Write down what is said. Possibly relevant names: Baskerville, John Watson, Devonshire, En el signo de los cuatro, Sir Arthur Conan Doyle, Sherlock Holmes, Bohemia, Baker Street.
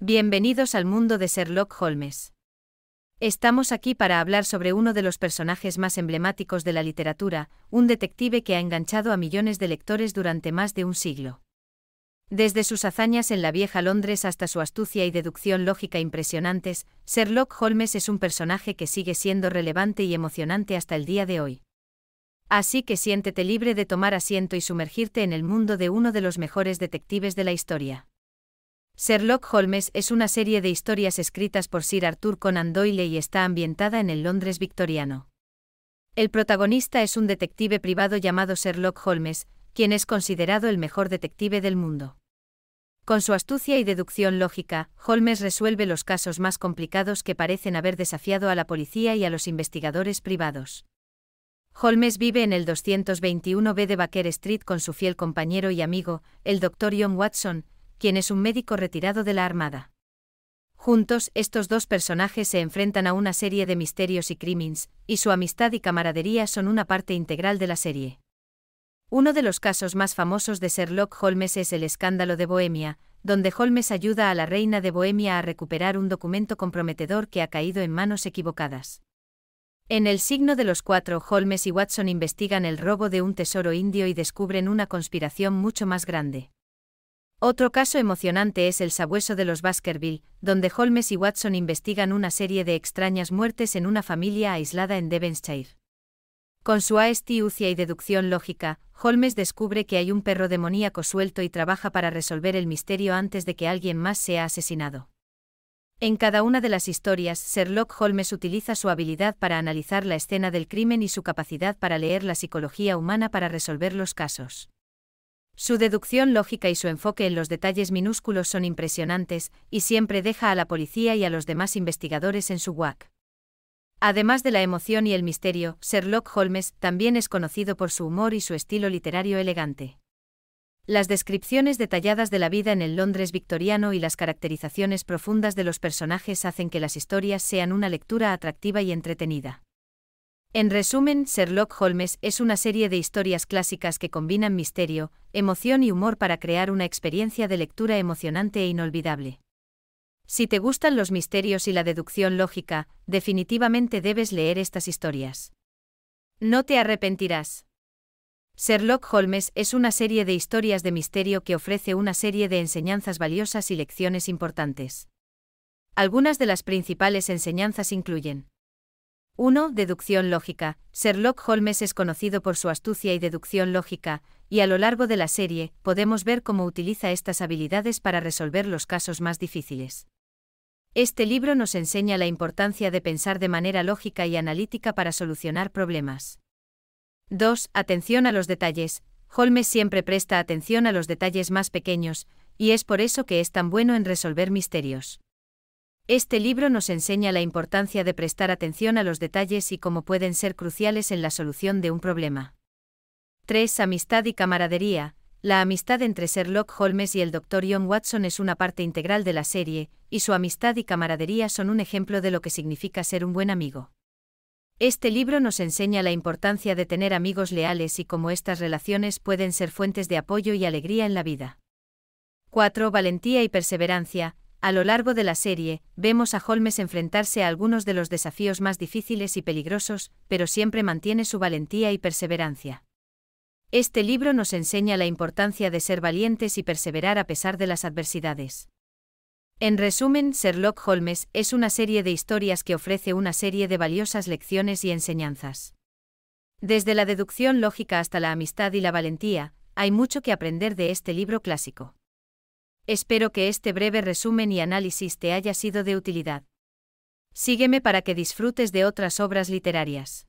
Bienvenidos al mundo de Sherlock Holmes. Estamos aquí para hablar sobre uno de los personajes más emblemáticos de la literatura, un detective que ha enganchado a millones de lectores durante más de un siglo. Desde sus hazañas en la vieja Londres hasta su astucia y deducción lógica impresionantes, Sherlock Holmes es un personaje que sigue siendo relevante y emocionante hasta el día de hoy. Así que siéntete libre de tomar asiento y sumergirte en el mundo de uno de los mejores detectives de la historia. Sherlock Holmes es una serie de historias escritas por Sir Arthur Conan Doyle y está ambientada en el Londres victoriano. El protagonista es un detective privado llamado Sherlock Holmes, quien es considerado el mejor detective del mundo. Con su astucia y deducción lógica, Holmes resuelve los casos más complicados que parecen haber desafiado a la policía y a los investigadores privados. Holmes vive en el 221B de Baker Street con su fiel compañero y amigo, el Dr. John Watson, quien es un médico retirado de la Armada. Juntos, estos dos personajes se enfrentan a una serie de misterios y crímenes, y su amistad y camaradería son una parte integral de la serie. Uno de los casos más famosos de Sherlock Holmes es el escándalo de Bohemia, donde Holmes ayuda a la reina de Bohemia a recuperar un documento comprometedor que ha caído en manos equivocadas. En El signo de los cuatro, Holmes y Watson investigan el robo de un tesoro indio y descubren una conspiración mucho más grande. Otro caso emocionante es el sabueso de los Baskerville, donde Holmes y Watson investigan una serie de extrañas muertes en una familia aislada en Devonshire. Con su astucia y deducción lógica, Holmes descubre que hay un perro demoníaco suelto y trabaja para resolver el misterio antes de que alguien más sea asesinado. En cada una de las historias, Sherlock Holmes utiliza su habilidad para analizar la escena del crimen y su capacidad para leer la psicología humana para resolver los casos. Su deducción lógica y su enfoque en los detalles minúsculos son impresionantes, y siempre deja a la policía y a los demás investigadores en su whack. Además de la emoción y el misterio, Sherlock Holmes también es conocido por su humor y su estilo literario elegante. Las descripciones detalladas de la vida en el Londres victoriano y las caracterizaciones profundas de los personajes hacen que las historias sean una lectura atractiva y entretenida. En resumen, Sherlock Holmes es una serie de historias clásicas que combinan misterio, emoción y humor para crear una experiencia de lectura emocionante e inolvidable. Si te gustan los misterios y la deducción lógica, definitivamente debes leer estas historias. No te arrepentirás. Sherlock Holmes es una serie de historias de misterio que ofrece una serie de enseñanzas valiosas y lecciones importantes. Algunas de las principales enseñanzas incluyen: 1. Deducción lógica. Sherlock Holmes es conocido por su astucia y deducción lógica, y a lo largo de la serie, podemos ver cómo utiliza estas habilidades para resolver los casos más difíciles. Este libro nos enseña la importancia de pensar de manera lógica y analítica para solucionar problemas. 2. Atención a los detalles. Holmes siempre presta atención a los detalles más pequeños, y es por eso que es tan bueno en resolver misterios. Este libro nos enseña la importancia de prestar atención a los detalles y cómo pueden ser cruciales en la solución de un problema. 3. Amistad y camaradería. La amistad entre Sherlock Holmes y el Dr. John Watson es una parte integral de la serie, y su amistad y camaradería son un ejemplo de lo que significa ser un buen amigo. Este libro nos enseña la importancia de tener amigos leales y cómo estas relaciones pueden ser fuentes de apoyo y alegría en la vida. 4. Valentía y perseverancia. A lo largo de la serie, vemos a Holmes enfrentarse a algunos de los desafíos más difíciles y peligrosos, pero siempre mantiene su valentía y perseverancia. Este libro nos enseña la importancia de ser valientes y perseverar a pesar de las adversidades. En resumen, Sherlock Holmes es una serie de historias que ofrece una serie de valiosas lecciones y enseñanzas. Desde la deducción lógica hasta la amistad y la valentía, hay mucho que aprender de este libro clásico. Espero que este breve resumen y análisis te haya sido de utilidad. Sígueme para que disfrutes de otras obras literarias.